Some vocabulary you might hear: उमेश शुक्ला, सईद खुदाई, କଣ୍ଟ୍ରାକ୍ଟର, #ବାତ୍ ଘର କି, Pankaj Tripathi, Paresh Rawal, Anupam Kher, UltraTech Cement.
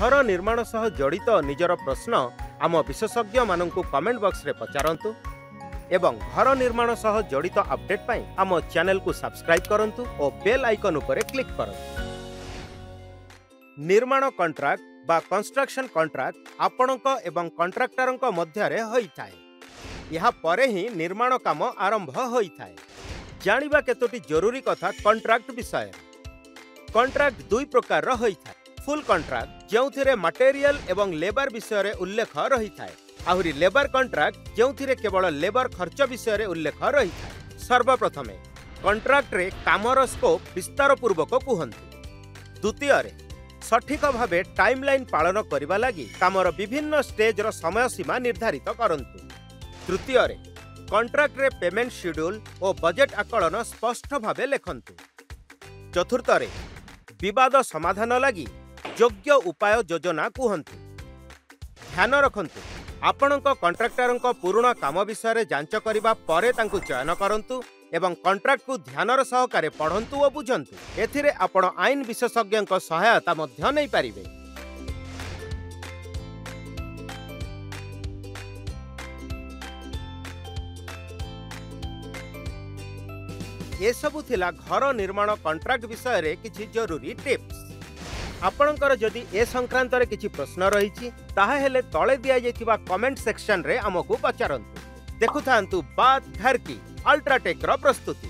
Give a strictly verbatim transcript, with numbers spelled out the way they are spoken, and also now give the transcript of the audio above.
घर निर्माण सह जड़ित निजर प्रश्न आम विशेषज्ञ मानक कमेंट बॉक्स रे पचारंतु एवं घर निर्माण सह जड़ित अपडेट पाई आम चैनल को सब्सक्राइब करंतु और बेल आइकन उपरे क्लिक करंतु। निर्माण कॉन्ट्रैक्ट बा कंस्ट्रक्शन कॉन्ट्रैक्ट आपणक एवं कॉन्ट्रैक्टरक मध्य होइथाए। यहा परे ही निर्माण काम आरंभ होइथाए। जानिबा केतोटी जरूरी कथा कॉन्ट्रैक्ट विषय। कॉन्ट्रैक्ट दुई प्रकार रो होइथाए। फुल कॉन्ट्रैक्ट जेउथिरे मटेरियल एवं लेबर विषय रे उल्लेख रहिथाए। आहुरी लेबर कॉन्ट्रैक्ट जेउथिरे केवल लेबर खर्च विषय रे उल्लेख रहिथाए। सर्वप्रथमे कॉन्ट्रैक्ट रे कामर स्कोप विस्तार पूर्वक कहंतु। द्वितीय रे सठिक भावे टाइमलाइन पालन करिबा लागि कामर विभिन्न स्टेज रो समय सीमा निर्धारित करंतु। तृतीय रे कॉन्ट्रैक्ट रे पेमेंट शेड्यूल और बजेट आकलन स्पष्ट भावे लेखंतु। चतुर्थ रे विवाद समाधान लागि योग्य उपाय योजना कहंतु। ध्यान रखंतु आपणक कॉन्ट्रैक्टरक पुराणा काम विषय रे जांच करिबा परे तांकु चयन करंतु एवं कॉन्ट्रैक्ट को ध्यानर सहकारे पढ़ंतु और बुझंतु। एथिरे आपण आईन विशेषज्ञ सहायता मध्य नै पारिबे। ए सबु थिला घर निर्माण कॉन्ट्रैक्ट विषय रे किछि जरूरी टिप्स। आपणकर जदि ए संक्रांत रे किछि प्रश्न रहिछि ताहा हेले तळे दिया जैतिबा कमेंट सेक्शन रे हमकु पचारंतु। देखु थांतु बात घर की अल्ट्राटेक रो प्रस्तुति।